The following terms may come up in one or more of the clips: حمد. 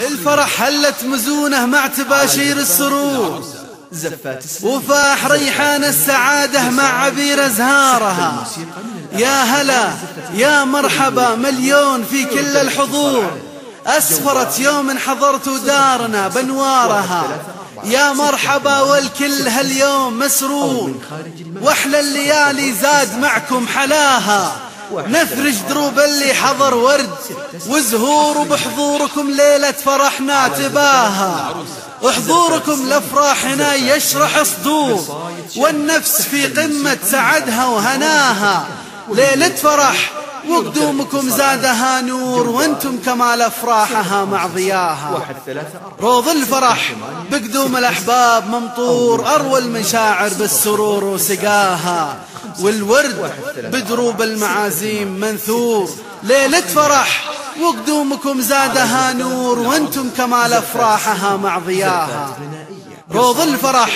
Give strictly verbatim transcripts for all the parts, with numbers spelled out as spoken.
الفرح هلت مزونه مع تباشير السرور، وفاح ريحان السعادة مع عبير أزهارها. يا هلا يا مرحبا مليون في كل الحضور، أسفرت يوم حضرت دارنا بنوارها. يا مرحبا والكل هاليوم مسرور، وأحلى الليالي زاد معكم حلاها. نفرج دروب اللي حضر ورد وزهور، وبحضوركم ليلة فرحنا تباها. وحضوركم لأفراحنا يشرح صدور، والنفس في قمة سعدها وهناها. ليلة فرح وقدومكم زادها نور، وانتم كمال افراحها مع ضياها. روض الفرح بقدوم الاحباب ممطور، اروى المشاعر بالسرور وسقاها. والورد بدروب المعازيم منثور، ليلة فرح وقدومكم زادها نور، وانتم كمال افراحها مع ضياها. روض الفرح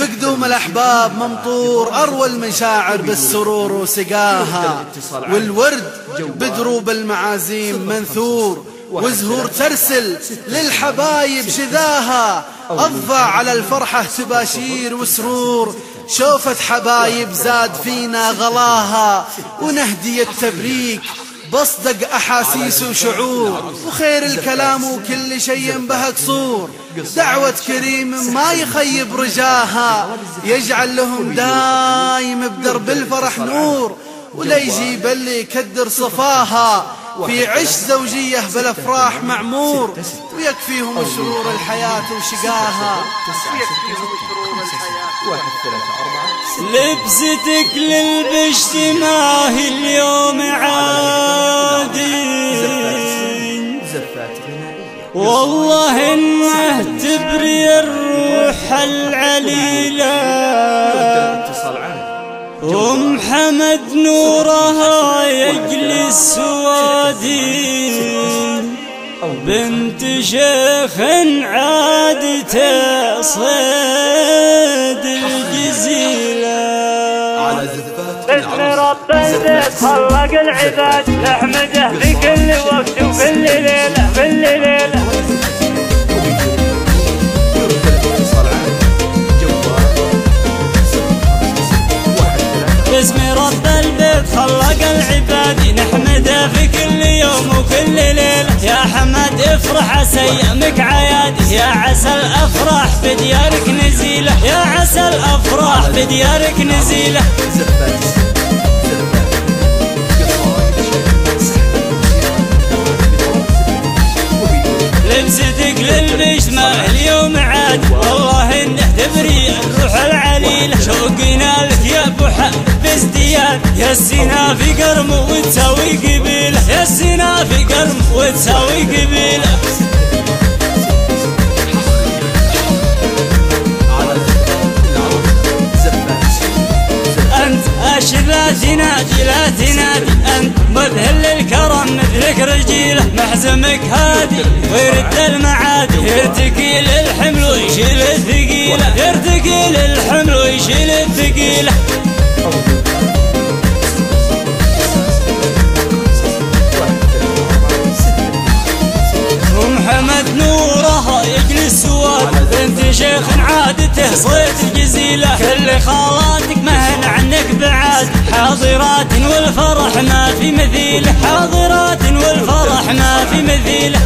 بقدوم الأحباب ممطور، أروى المشاعر بالسرور وسقاها. والورد بدروب المعازيم منثور، وزهور ترسل للحبايب شذاها. أضفى على الفرحة تباشير وسرور، شوفت حبايب زاد فينا غلاها. ونهدي التبريك بصدق أحاسيس وشعور، وخير الكلام وكل شيء بها قصور. دعوة كريم ما يخيب رجاها، يجعل لهم دايم بدرب الفرح نور. وليجيب اللي يكدر صفاها، في عش زوجية بالأفراح معمور. ويكفيهم شرور الحياة وشقاها، ويكفيهم شرور الحياة. لبستك للبشت ماهي اليوم عادي، والله انه تبري الروح العليلة. أم حمد نورها يجلي السوادي، بنت شيخ عاد تصيد الجزيلة. بسم ربي تتخلق العباد، نحمده في كل وقت وفي الليلة في الليلة. بسم رب البيت خلق العباد، نحمده في كل يوم وكل ليلة. يا حمد افرح عسى ايامك عيادي، يا عسى الافراح في ديارك نزيلة، يا عسى الافراح في ديارك نزيلة. لبستك للمجمع اليوم عاد، والله انه تبري الروح العليلة. شوقنا لك يا ابو حمد بازدياد، يا السنا في قرم وتساوي قبيلة، يا السنا في قرم وتساوي قبيلة. أنت أشد لا تنادي لا تنادي، أنت مذهل الكرم مثلك رجيلة. محزمك هادي ويرد المعادي، يرتكي للحمل ويشيل الثقيلة، يرتكي للحمل ويشيل الثقيلة. أم حمد نورها يجلي السواد، بنت شيخ عادته صيت الجزيلة. كل خالاتك مهن عنك بعاد، حاضرات والفرح ما في مثيله، حاضرات والفرح ما في مثيله.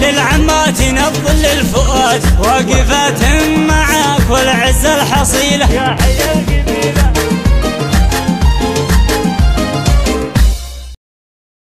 للعمات نظل الفؤاد، واقفتهم معاك والعزة الحصيلة.